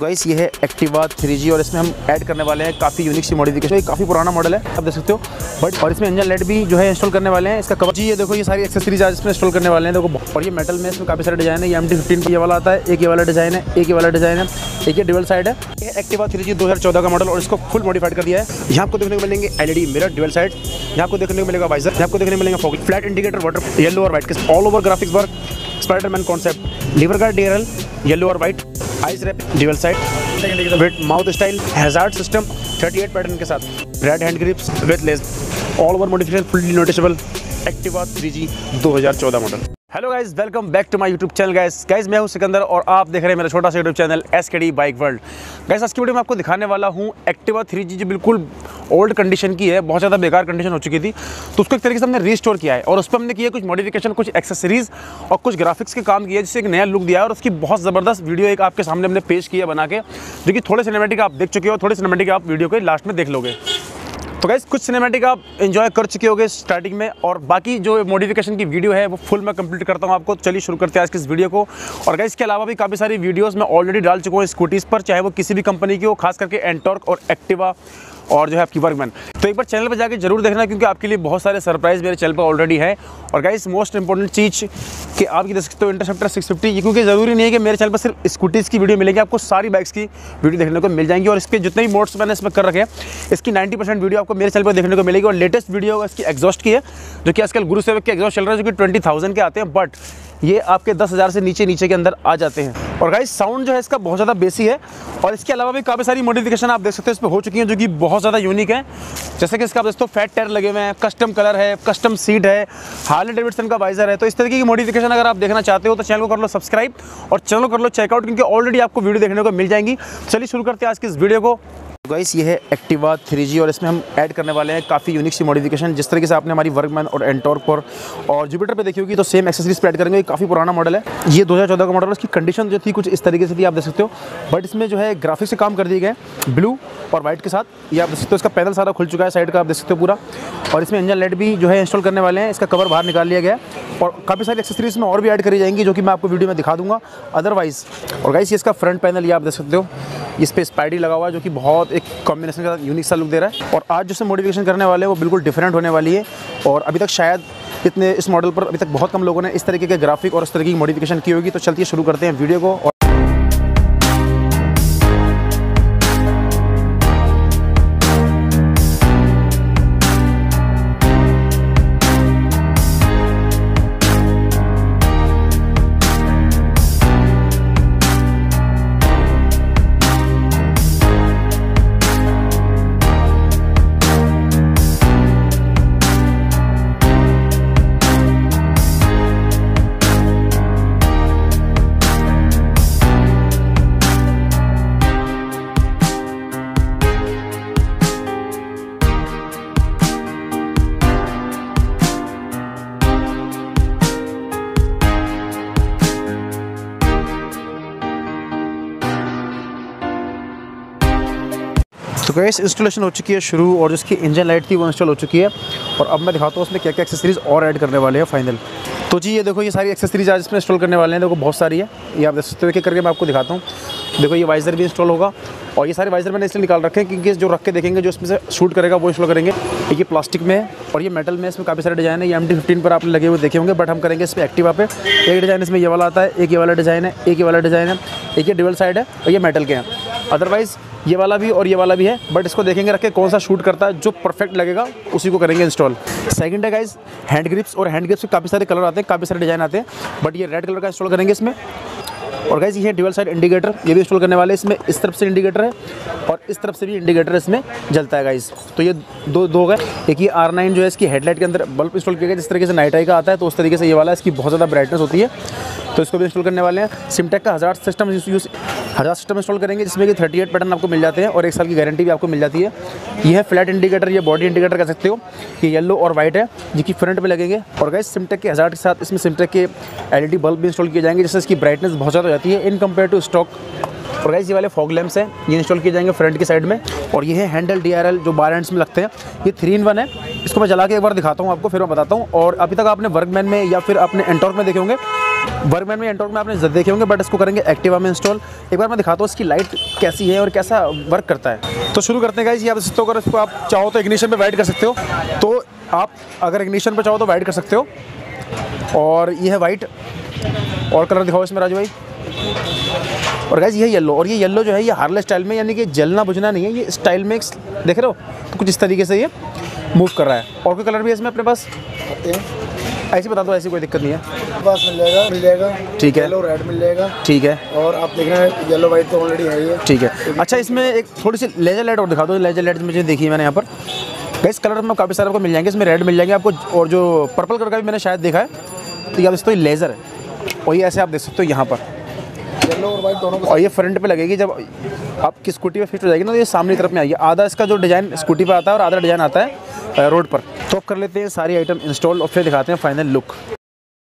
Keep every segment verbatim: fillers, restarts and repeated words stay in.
Guys ये है Activa three जी और इसमें हम ऐड करने वाले हैं काफ़ी यूनिक सी मॉडिफिकेशन। ये काफ़ी पुराना मॉडल है, आप देख सकते हो। बट और इसमें इंजन लाइट भी जो है इंस्टॉल करने वाले हैं। इसका कवर जी, ये देखो, ये सारी एक्सेसरीज आज इसमें इंस्टॉल करने वाले हैं। देखो, और ये मेटल में इसमें काफ़ी सारे डिजाइन है। ये एम टी फिफ्टीन ये वाला आता है, एक ये वाला डिज़ाइन है, एक ये वाला डिज़ाइन है, एक ये डुअल साइड है। ये एक्टिवा थ्री जी दो हज़ार चौदह का मॉडल और इसको फुल मॉडिफाइड कर दिया है। यहाँ आपको देखने को मिलेंगे L E D mirror dual side, यहाँ आपको देखने को मिलेगा वाइजर, यहाँ आपको देखने को मिलेगा fog light, flat indicator, water yellow और वाइट के all over graphics work, Spiderman concept, lever guard DRL yellow और white, ice wrap dual side with mouth style, hazard system thirty eight pattern के साथ, red hand grips with lace, all over modification fully noticeable Activa three G दो हज़ार चौदह model. Hello guys, welcome back to my YouTube channel. Guys guys मैं हूं सिकंदर और आप देख रहे हैं मेरा छोटा सा YouTube channel S K D bike world. Guys आज की वीडियो में आपको दिखाने वाला हूं एक्टिवा थ्री जी जो बिल्कुल ओल्ड कंडीशन की है, बहुत ज़्यादा बेकार कंडीशन हो चुकी थी, तो उसको एक तरीके से हमने रीस्टोर किया है और उस पर हमने किया कुछ मॉडिफिकेशन, कुछ एक्सेसरीज़ और कुछ ग्राफिक्स के काम किए जिससे एक नया लुक दिया है। और उसकी बहुत ज़बरदस्त वीडियो एक आपके सामने हमने पेश किया बना के, जो कि थोड़े सिनेमेटिक आप देख चुके हो, थोड़े सिनेमेटिक आप वीडियो के लास्ट में देख लोगे। तो गाइस कुछ सिनेमैटिक आप एंजॉय कर चुके होंगे स्टार्टिंग में और बाकी जो मॉडिफिकेशन की वीडियो है वो फुल मैं कंप्लीट करता हूं आपको। चलिए शुरू करते हैं आज की इस वीडियो को। और गाइस इसके अलावा भी काफ़ी सारी वीडियोस मैं ऑलरेडी डाल चुका हूं स्कूटीज़ पर, चाहे वो किसी भी कंपनी की हो, खास करके एनटॉर्क और एक्टिवा और जो है आपकी वर्कमैन। तो एक बार चैनल पर जाकर जरूर देखना क्योंकि आपके लिए बहुत सारे सरप्राइज़ मेरे चैनल पर ऑलरेडी है। और गाइस मोस्ट इंपॉर्टेंट चीज़ कि आपकी देख सकते हो इंटरसेप्टर सिक्स फिफ्टी, ये क्योंकि ज़रूरी नहीं है कि मेरे चैनल पर सिर्फ स्कूटीज़ की वीडियो मिलेगी, आपको सारी बाइक्स की वीडियो देखने को मिल जाएंगी। और इसके जितने भी मोड्स मैंने इसमें कर रखे हैं, इसकी नाइन्टी परसेंट वीडियो आपको मेरे चैनल पर देखने को मिलेगी। और लेटेस्ट वीडियो इसकी एग्जॉस्ट की है जो कि आजकल गुरु सेवक के एग्जॉस्ट चल रहा है, जो कि ट्वेंटी थाउजेंड के आते हैं, बट ये आपके दस हज़ार से नीचे नीचे के अंदर आ जाते हैं। और गाइस साउंड जो है इसका बहुत ज़्यादा बेसी है। और इसके अलावा भी काफ़ी सारी मॉडिफिकेशन आप देख सकते हो इस पर हो चुकी हैं जो कि बहुत ज़्यादा यूनिक है। जैसे कि इसका आप दोस्तों फैट टायर लगे हुए हैं, कस्टम कलर है, कस्टम सीट है, हार्ले डेविडसन का वाइजर है। तो इस तरीके की मॉडिफिकेशन अगर आप देखना चाहते हो तो चैनल को कर लो सब्सक्राइब और चैनल को कर लो चेकआउट क्योंकि ऑलरेडी आपको वीडियो देखने को मिल जाएंगी। चलिए शुरू करते हैं आज की इस वीडियो को। गाइस ये है एक्टिवा थ्री जी और इसमें हम ऐड करने वाले हैं काफ़ी यूनिक सी मॉडिफिकेशन। जिस तरीके से आपने हमारी वर्कमैन और एनटॉर्क पर और जुपिटर पे देखी होगी तो सेम एक्सेसरीज पर ऐड करेंगे। काफ़ी पुराना मॉडल है, ये दो हज़ार चौदह का मॉडल है। उसकी कंडीशन जो थी कुछ इस तरीके से थी, आप देख सकते हो। बट इसमें जो है ग्राफिक्स से काम कर दिए गए ब्लू और वाइट के साथ। ये आप देख सकते हो, इसका पैनल सारा खुल चुका है साइड का, आप देख सकते हो पूरा। और इसमें इंजन लाइट भी जो है इंस्टॉल करने वाले हैं, इसका कवर बाहर निकाल लिया गया है। और काफ़ी सारी एक्सेसरीज में और भी ऐड करी जाएंगी जो कि मैं आपको वीडियो में दिखा दूंगा अदरवाइज़। और गाइस इसका फ्रंट पैनल ये आप देख सकते हो, इस पर स्पाइडी लगा हुआ है जो कि बहुत एक कॉम्बिनेशन का यूनिक सा लुक दे रहा है। और आज जो मॉडिफिकेशन करने वाले हैं वो बिल्कुल डिफरेंट होने वाली है। और अभी तक शायद इतने इस मॉडल पर अभी तक बहुत कम लोगों ने इस तरीके के ग्राफिक और इस तरीके की मॉडिफिकेशन की होगी। तो चलते शुरू करते हैं वीडियो को। और गैस इंस्टॉलेशन हो चुकी है शुरू और जिसकी इंजन लाइट थी वो इंस्टॉल हो चुकी है। और अब मैं दिखाता हूँ उसमें क्या क्या एक्सेसरीज और ऐड करने वाले हैं फाइनल। तो जी ये देखो, ये सारी एक्सेसरीज आज इसमें इंस्टॉल करने वाले हैं। देखो बहुत सारी है, ये आप देख सकते हो। एक एक करके मैं आपको दिखाता हूँ। देखो ये वाइजर भी इंस्टॉल होगा और ये सारे वाइजर मैंने इसलिए निकाल रखे हैं क्योंकि जो रख के देखेंगे जो इसमें से शूट करेगा वो इंस्टॉल करेंगे। ये प्लास्टिक में है और ये मेटल में, इसमें काफ़ी सारे डिज़ाइन है। ये एम टी फिफ्टीन पर आप लगे हुए देखे होंगे, बट हम करेंगे इस पर एक्टिवा पे। एक डिज़ाइन इसमें ये वाला आता है, एक ये वाला डिज़ाइन है, एक ये वाला डिज़ाइन है, एक ये डुअल साइड है और ये मेटल के हैं। अदरवाइज़ ये वाला भी और ये वाला भी है, बट इसको देखेंगे रख के कौन सा शूट करता है, जो परफेक्ट लगेगा उसी को करेंगे इंस्टॉल। सेकंड है गाइज हैंड ग्रिप्स, और हैंड ग्रिप्स के काफ़ी सारे कलर आते हैं, काफ़ी सारे डिज़ाइन आते हैं, बट ये रेड कलर का इंस्टॉल करेंगे इसमें। और गाइस ये डुअल साइड इंडिकेटर ये भी इंस्टॉल करने वाले हैं। इसमें इस तरफ से इंडिकेटर है और इस तरफ से भी इंडिकेटर इसमें जलता है गाइस। तो ये दो दो गए। एक ये आर नाइन जो है इसकी हेडलाइट के अंदर बल्ब इंस्टॉल किया गया, जिस तरीके से नाइट आई का आता है तो उस तरीके से ये वाला, इसकी बहुत ज़्यादा ब्राइटनेस होती है तो इसको भी इंस्टॉल करने वाले हैं। सिमटेक का hazard system use hazard system install करेंगे जिसमें कि थर्टी एट पैटर्न आपको मिल जाते हैं और एक साल की गारंटी भी आपको मिल जाती है। यह है फ्लैट इंडिकेटर, ये बॉडी इंडिकेटर कह सकते हो। ये येलो और वाइट है जो कि फ्रंट पे लगेंगे। और गाइस सिमटेक के हज़ार के साथ इसमें सिमटेक के एल ई डी बल्ब भी इंस्टॉल किए जाएंगे जिससे इसकी ब्राइटनेस बहुत ज़्यादा हो जाती है इन कम्पेयर टू स्टॉक। और गाइस ये वाले फॉग लैम्प्स हैं, ये इंस्टॉल किए जाएंगे फ्रंट की साइड में। और ये है हैंडल डी आर एल जो बार एंड्स में लगते हैं, ये थ्री इन वन है। इसको मैं जला के एक बार दिखाता हूँ आपको, फिर मैं बताता हूँ। और अभी तक आपने वर्कमैन में या फिर आपने एनटॉर्क में देखे होंगे वर्कमैन में एनटॉर्क में आपने जरूर देखे होंगे, बट इसको करेंगे एक्टिवा में इंस्टॉल। एक बार मैं दिखाता हूँ इसकी लाइट कैसी है और कैसा वर्क करता है। तो शुरू करते हैं गाइस, ये आप इसको अगर इसको आप चाहो तो इग्निशन पे वाइड कर सकते हो, तो आप अगर इग्निशन पे चाहो तो वाइड कर सकते हो। और ये है वाइट, और कलर दिखाओ इसमें राजू भाई। और गाइस ये येलो, और ये येलो जो है ये हार्ले स्टाइल में, यानी कि जलना बुझना नहीं है, ये स्टाइल में देख रहे हो तो कुछ इस तरीके से ये मूव कर रहा है। और कोई कलर भी है इसमें अपने पास? ऐसे बता दो, ऐसी कोई दिक्कत नहीं है। बस मिल जाएगा मिल जाएगा ठीक है। येलो रेड मिल जाएगा ठीक है। और आप देख रहे हैं येलो वाइट तो ऑलरेडी है ये ठीक है। अच्छा इसमें एक थोड़ी सी लेजर लाइट और दिखा दो। लेजर लाइट मुझे देखिए मैंने यहाँ पर गाइस, कलर में काफ़ी सारे आपको मिल जाएंगे। इसमें रेड मिल जाएंगे आपको, और जो पर्पल कलर का भी मैंने शायद देखा है। तो ये आप इसको लेज़र है, और ये ऐसे आप देख सकते हो यहाँ पर येलो और वाइट दोनों। और ये फ्रंट पे लगेगी, जब आपकी स्कूटी पे फिट हो जाएगी ना तो ये सामने तरफ में आएगी। आधा इसका जो डिज़ाइन स्कूटी पे आता है और आधा डिज़ाइन आता है रोड पर। तो कर लेते हैं सारी आइटम इंस्टॉल और फिर दिखाते हैं फाइनल लुक।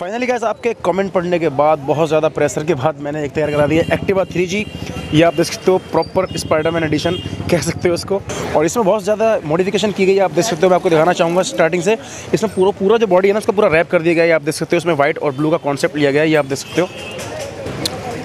फाइनली गाइस आपके कमेंट पढ़ने के बाद, बहुत ज़्यादा प्रेशर के बाद मैंने एक तैयार करा दिया एक्टिवा थ्री जी। ये आप देख सकते हो प्रॉपर स्पाइडरमैन एडिशन कह सकते हो इसको। और इसमें बहुत ज़्यादा मॉडिफिकेशन की गई है, आप देख सकते हो। मैं आपको दिखाना चाहूँगा स्टार्टिंग से, इसमें पूरा पूरा जो बॉडी है ना उसका पूरा रैप कर दिया गया है, आप देख सकते हो। इसमें व्हाइट और ब्लू का कॉन्सेप्ट लिया गया है, ये आप देख सकते हो।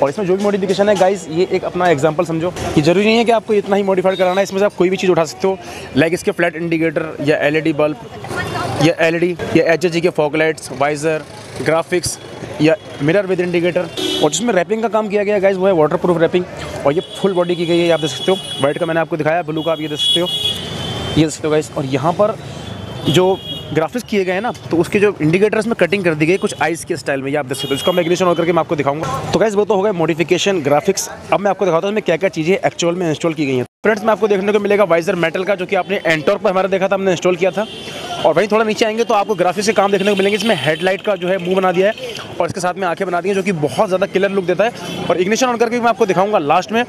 और इसमें जो भी मॉडिफिकेशन है गाइस, ये एक अपना एग्जांपल समझो कि ज़रूरी नहीं है कि आपको इतना ही मॉडिफाइड कराना है। इसमें से आप कोई भी चीज़ उठा सकते हो, लाइक इसके फ्लैट इंडिकेटर या एलईडी बल्ब या एलईडी या एचएसजी के फॉग लाइट्स, वाइजर, ग्राफिक्स या मिरर विद इंडिकेटर। और जिसमें रैपिंग का काम किया गया गाइस वो है वाटरप्रूफ रैपिंग, और ये फुल बॉडी की गई है, आप देख सकते हो। वाइट का मैंने आपको दिखाया, ब्लू का आप ये देख सकते हो, ये देख सकते हो गाइस। और यहाँ पर जो ग्राफिक्स किए गए हैं ना, तो उसके जो इंडिकेटर्स में कटिंग कर दी गई कुछ आइस के स्टाइल में, ये आप देख सकते हो। इसका मैं इग्निशन ऑन करके मैं आपको दिखाऊंगा। तो गाइस वो तो हो गए मॉडिफिकेशन, ग्राफिक्स। अब मैं आपको दिखाता हूँ इसमें क्या क्या चीज़ें एक्चुअल में इंस्टॉल की गई हैं। फ्रेंड्स मैं आपको देखने को मिलेगा वाइजर मेटल का, जो कि आपने एनटॉर्क पर हमारा देखा था, हमने इंस्टॉल किया था। और वहीं थोड़ा नीचे आएंगे तो आपको ग्राफिक्स के काम देखने को मिलेंगे। इसमें हेडलाइट का जो है मुंह बना दिया है, और इसके साथ में आंखें बना दी हैं, जो कि बहुत ज़्यादा क्लियर लुक देता है। और इग्निशन ऑन करके मैं आपको दिखाऊंगा लास्ट में।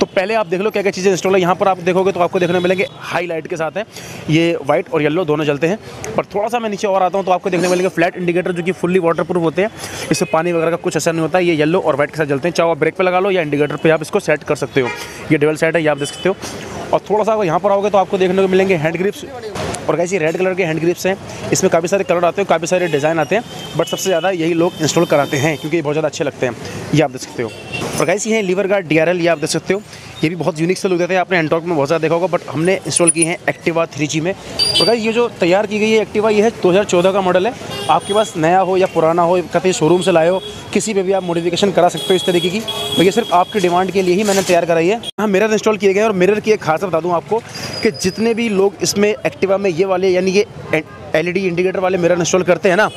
तो पहले आप देख लो क्या क्या चीज़ें इंस्टॉल है। यहाँ पर आप देखोगे तो आपको देखने को मिलेंगे हाईलाइट के साथ हैं, ये वाइट और येलो दोनों जलते हैं। और थोड़ा सा मैं नीचे और आता हूँ तो आपको देखने को मिलेंगे फ्लैट इंडिकेटर, जो कि फुल्ली वाटरप्रूफ होते हैं, इससे पानी वगैरह का कुछ असर नहीं होता। ये येलो और वाइट के साथ जलते हैं, चाहे आप ब्रेक पर लगा लो या इंडिकेटर पर आप इसको सेट कर सकते हो। ये डबल सेट है, ये आप देख सकते हो। और थोड़ा सा यहाँ पर आओगे तो आपको देखने को मिलेंगे हैंड ग्रिप्स। और गाइस ये रेड कलर के हैंड ग्रिप्स हैं, इसमें काफ़ी सारे कलर आते हैं, काफ़ी सारे डिज़ाइन आते हैं, बट सबसे ज़्यादा यही लोग इंस्टॉल कराते हैं क्योंकि ये बहुत ज़्यादा अच्छे लगते हैं, ये आप देख सकते हो। और गाइस ये है lever guard D R L, ये आप देख सकते हो। ये भी बहुत यूनिक से लुक देते हैं, आपने एनटॉर्क में बहुत ज़्यादा देखा होगा, बट हमने इंस्टॉल किए हैं एक्टिवा थ्री जी में। और गाइस ये जो तैयार की गई है एक्टिवा, ये है दो हज़ार चौदह का मॉडल है। आपके पास नया हो या पुराना हो, कहीं शोरूम से लाए हो, किसी पे भी आप मॉडिफिकेशन करा सकते हो इस तरीके की। तो ये सिर्फ आपकी डिमांड के लिए ही मैंने तैयार कराई है। हाँ, मिरर इंस्टॉल किए गए। और मिरर की एक खासियत बता दूँ आपको कि जितने भी लोग इसमें एक्टिवा में ये वाले यानी ये एलईडी इंडिकेटर वाले मिरर इंस्टॉल करते हैं ना,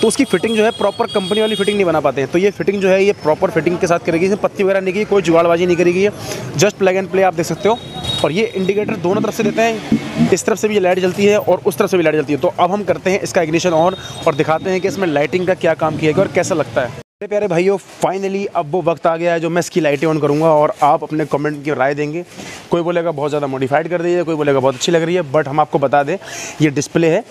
तो उसकी फिटिंग जो है प्रॉपर कंपनी वाली फिटिंग नहीं बना पाते हैं। तो ये फिटिंग जो है ये प्रॉपर फिटिंग के साथ करेगी, इसमें पत्ती वगैरह नहीं की, कोई जुगाड़बाजी नहीं करेगी, ये जस्ट प्लग एंड प्ले आप देख सकते हो। और ये इंडिकेटर दोनों तरफ से देते हैं, इस तरफ से भी ये लाइट जलती है और उस तरफ से भी लाइट जलती है। तो अब हम करते हैं इसका इग्निशन ऑन और दिखाते हैं कि इसमें लाइटिंग का क्या काम किया गया और कैसा लगता है। मेरे प्यारे भाइयों, फाइनली अब वो वक्त आ गया है जो मैं इसकी लाइटें ऑन करूँगा और आप अपने कमेंट की राय देंगे। कोई बोलेगा बहुत ज़्यादा मॉडिफाइड कर दीजिए, कोई बोलेगा बहुत अच्छी लग रही है। बट हम आपको बता दें, ये डिस्प्ले है,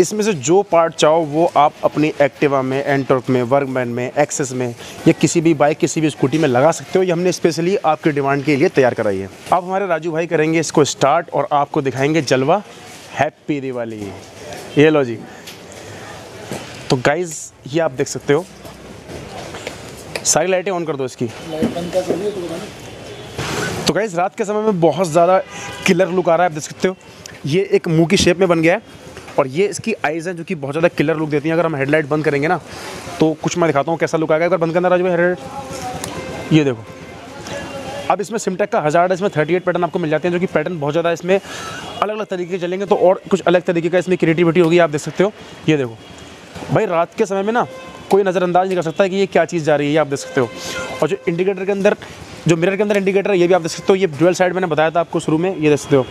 इसमें से जो पार्ट चाहो वो आप अपनी एक्टिवा में, एनटॉर्क में, वर्कमैन में, एक्सेस में या किसी भी बाइक, किसी भी स्कूटी में लगा सकते हो। ये हमने स्पेशली आपकी डिमांड के लिए तैयार कराई है। अब हमारे राजू भाई करेंगे इसको स्टार्ट और आपको दिखाएँगे जलवा। हैप्पी दिवाली। ये लो जी। तो गाइज़ ये आप देख सकते हो, सारी लाइटें ऑन कर दो इसकी। तो गाइस रात के समय में बहुत ज़्यादा किलर लुक आ रहा है, आप देख सकते हो। ये एक मुंह की शेप में बन गया है और ये इसकी आइज़ हैं जो कि बहुत ज़्यादा किलर लुक देती हैं। अगर हम हेडलाइट बंद करेंगे ना तो कुछ मैं दिखाता हूँ कैसा लुक आएगा। अगर बंद करना राजू भाई हेडलाइट, ये देखो। अब इसमें सिमटेक का हज़ार है, इसमें थर्टी एट पैटर्न आपको मिल जाते हैं, जो कि पैटर्न बहुत ज़्यादा इसमें अलग अलग तरीके चलेंगे, तो और कुछ अलग तरीके का इसमें क्रिएटिविटी होगी, आप देख सकते हो। ये देखो भाई, रात के समय में ना कोई नज़रअंदाज नहीं कर सकता है कि ये क्या चीज़ जा रही है, ये आप देख सकते हो। और जो इंडिकेटर के अंदर, जो मिरर के अंदर इंडिकेटर है, ये भी आप देख सकते हो। ये डुअल साइड मैंने बताया था आपको शुरू में, ये देख सकते हो,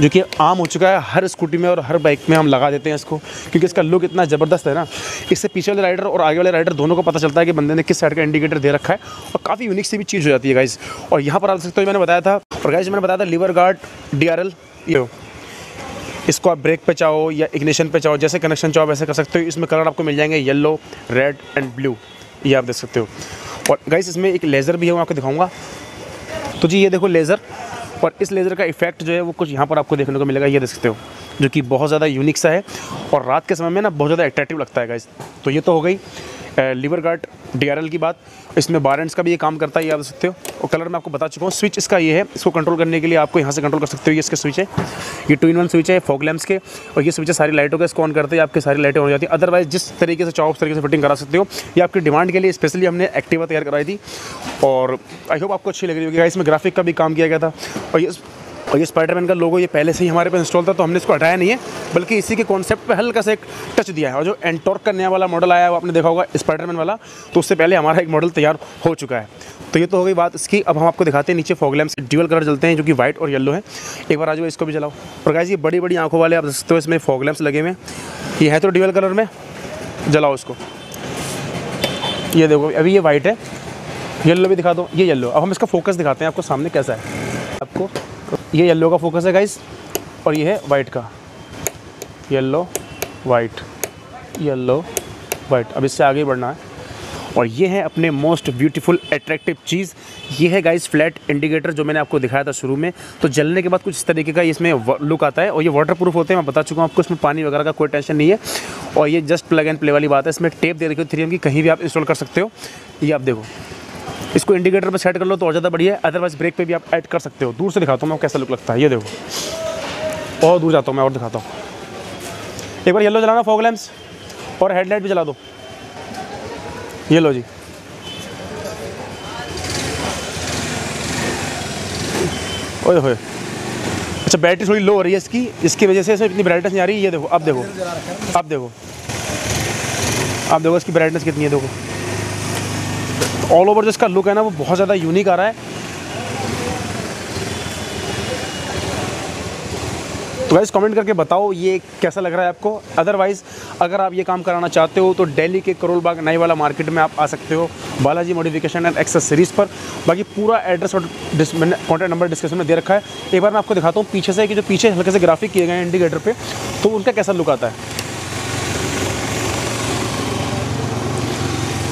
जो कि आम हो चुका है हर स्कूटी में और हर बाइक में हम लगा देते हैं इसको, क्योंकि इसका लुक इतना ज़बरदस्त है ना, इससे पीछे वाले राइडर और आगे वाले राइडर दोनों को पता चलता है कि बंदे ने किस साइड का इंडिकेटर दे रखा है। और काफ़ी यूनिक सी भी चीज़ हो जाती है गाइज़। और यहाँ पर आप देख सकते हो, मैंने बताया था। और गाइज़ मैंने बताया था lever guard D R L, ये इसको आप ब्रेक पे चाहो या इग्निशन पे चाहो, जैसे कनेक्शन चाहो वैसे कर सकते हो। इसमें कलर आपको मिल जाएंगे येलो, रेड एंड ब्लू, ये आप देख सकते हो। और गाइस इसमें एक लेज़र भी है, मैं आपको दिखाऊंगा। तो जी ये देखो लेज़र, और इस लेज़र का इफेक्ट जो है वो कुछ यहाँ पर आपको देखने को मिलेगा, ये देख सकते हो, जो कि बहुत ज़्यादा यूनिक सा है और रात के समय में ना बहुत ज़्यादा अट्रैक्टिव लगता है गाइस। तो ये तो हो गई lever guard D R L की बात, इसमें बार एंड्स का भी ये काम करता है, याद रख सकते हो। और कलर मैं आपको बता चुका हूँ। स्विच इसका ये है, इसको कंट्रोल करने के लिए आपको यहाँ से कंट्रोल कर सकते हो। ये इसके स्विच है, ये टू इन वन स्विच है फॉग लैम्प्स के, और ये स्विच है सारी लाइटों का। इसको ऑन करते ही आपकी सारी लाइटें हो जाती है। अदरवाइज जिस तरीके से चाहो उस तरीके से फिटिंग करा सकते हो। ये आपकी डिमांड के लिए स्पेशली हमने एक्टिवा तैयार कराई थी और आई होप आपको अच्छी लग रही होगी। इसमें ग्राफिक का भी काम किया गया था। और ये और ये स्पाइडरमैन का लोगो ये पहले से ही हमारे पास इंस्टॉल था, तो हमने इसको हटाया नहीं है, बल्कि इसी के कॉन्सेप्ट पे हल्का सा एक टच दिया है। और जो एनटॉर्क का नया वाला मॉडल आया है, वो आपने देखा होगा स्पाइडरमैन वाला, तो उससे पहले हमारा एक मॉडल तैयार हो चुका है। तो ये तो हो गई बात इसकी। अब हम आपको दिखाते हैं नीचे फॉग लैम्प्स ड्यूअल कलर जलते हैं, जो कि वाइट और येलो है। एक बार आ जाओ, इसको भी जलाओ। और गाइस ये बड़ी बड़ी आँखों वाले आप देख सकते हो, इसमें फॉग लैम्प्स लगे हुए हैं। ये है तो ड्यूअल कलर में, जलाओ इसको। ये देखो, अभी ये वाइट है, येलो भी दिखा दो, ये येलो। अब हम इसका फोकस दिखाते हैं आपको सामने कैसा है। आपको ये येलो का फोकस है गाइस, और ये है वाइट का। Yellow white, yellow white. अब इससे आगे बढ़ना है। और ये है अपने मोस्ट ब्यूटीफुल अट्रैक्टिव चीज़, ये है गाइस फ्लैट इंडिकेटर, जो मैंने आपको दिखाया था शुरू में। तो जलने के बाद कुछ इस तरीके का इसमें लुक आता है। और ये वाटरप्रूफ होते हैं, मैं बता चुका हूँ आपको। इसमें पानी वगैरह का कोई टेंशन नहीं है। और ये जस्ट प्लग एंड प्ले वाली बात है। इसमें टेप दे रखी हो थ्री एम की, कहीं भी आप इंस्टॉल कर सकते हो। ये आप देखो, इसको इंडिकेटर पर सेट कर लो तो और ज़्यादा बढ़िया है। अदरवाइज ब्रेक पे भी आप ऐड कर सकते हो। दूर से दिखाता हूँ मैं कैसा लुक लगता है, ये देखो। और दूर जाता हूँ मैं और दिखाता हूँ। एक बार येलो जलाना फॉग लैम्प्स, और हेडलाइट भी जला दो। ये लो जी, ओए होए। अच्छा, बैटरी थोड़ी लो हो रही है इसकी, इसकी वजह से इसमें इतनी ब्राइटनेस नहीं आ रही। ये देखो, आप देखो, आप देखो, आप देखो इसकी ब्राइटनेस कितनी है। देखो ऑल ओवर जो इसका लुक है ना, वो बहुत ज़्यादा यूनिक आ रहा है। तो गाइस कमेंट करके बताओ ये कैसा लग रहा है आपको। अदरवाइज़ अगर आप ये काम कराना चाहते हो तो दिल्ली के करोल बाग नई वाला मार्केट में आप आ सकते हो, बालाजी मॉडिफिकेशन एंड एक्सेसरीज पर। बाकी पूरा एड्रेस और मैंने कॉन्टैक्ट नंबर डिस्क्रिप्शन में दे रखा है। एक बार मैं आपको दिखाता हूँ पीछे से, कि जो पीछे हल्के से ग्राफिक किए गए हैं इंडिकेटर पर, तो उनका कैसा लुक आता है।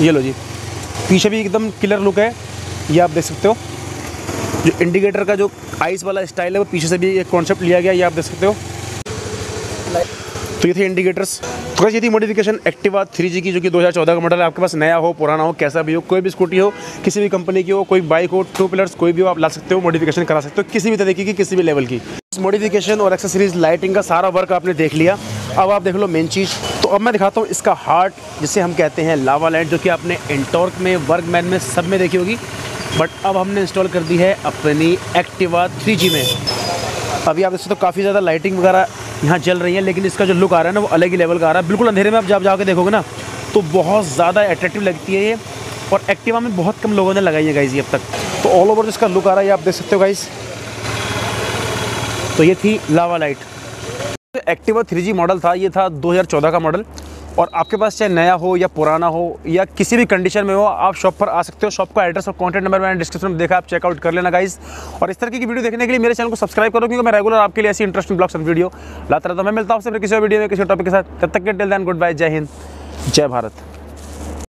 ये लो जी, पीछे भी एकदम क्लियर लुक है। ये आप देख सकते हो, जो इंडिकेटर का जो आइस वाला स्टाइल है, वो पीछे से भी एक कॉन्सेप्ट लिया गया। ये आप देख सकते हो। तो ये थे इंडिकेटर्स। तो ये थी मॉडिफिकेशन एक्टिवा थ्री जी की, जो कि दो हज़ार चौदह का मॉडल है। आपके पास नया हो, पुराना हो, कैसा भी हो, कोई भी स्कूटी हो, किसी भी कंपनी की हो, कोई बाइक हो, टू व्हीलर्स, कोई भी हो, आप ला सकते हो, मॉडिफिकेशन करा सकते हो, किसी भी तरीके की, किसी भी लेवल की। मॉडिफिकेशन और एक्सेसरीज लाइटिंग का सारा वर्क आपने देख लिया। अब आप देख लो मेन चीज़। तो अब मैं दिखाता हूँ इसका हार्ट, जिसे हम कहते हैं लावा लाइट, जो कि आपने एनटॉर्क में, वर्कमैन में, सब में देखी होगी। बट अब हमने इंस्टॉल कर दी है अपनी एक्टिवा थ्री जी में। अभी आप इससे तो काफ़ी ज़्यादा लाइटिंग वगैरह यहाँ जल रही है, लेकिन इसका जो लुक आ रहा है ना, वो अलग ही लेवल का आ रहा है। बिल्कुल अंधेरे में आप जब जाके देखोगे ना, तो बहुत ज़्यादा अट्रैक्टिव लगती है ये। और एक्टिवा में बहुत कम लोगों ने लगाई है गाइज़ ये अब तक। तो ऑल ओवर इसका लुक आ रहा है, आप देख सकते हो गाइज़। तो ये थी लावा लाइट। तो एक्टिवा थ्री जी मॉडल था, ये था दो हज़ार चौदह का मॉडल। और आपके पास चाहे नया हो या पुराना हो या किसी भी कंडीशन में हो, आप शॉप पर आ सकते हो। शॉप का एड्रेस और कॉन्टैक्ट नंबर मैंने डिस्क्रिप्शन में देखा, आप चेकआउट कर लेना गाइज़। और इस तरह की वीडियो देखने के लिए मेरे चैनल को सब्सक्राइब करो, क्योंकि मैं रेगुलर आपके लिए ऐसी इंटरेस्टिंग ब्लॉग्स और वीडियो लाता रहता हूँ। मैं मिलता हूँ आपसे किसी वीडियो में, किसी टॉपिक के साथ। तब तक के टिल देन, गुड बाय, जय हिंद, जय भारत।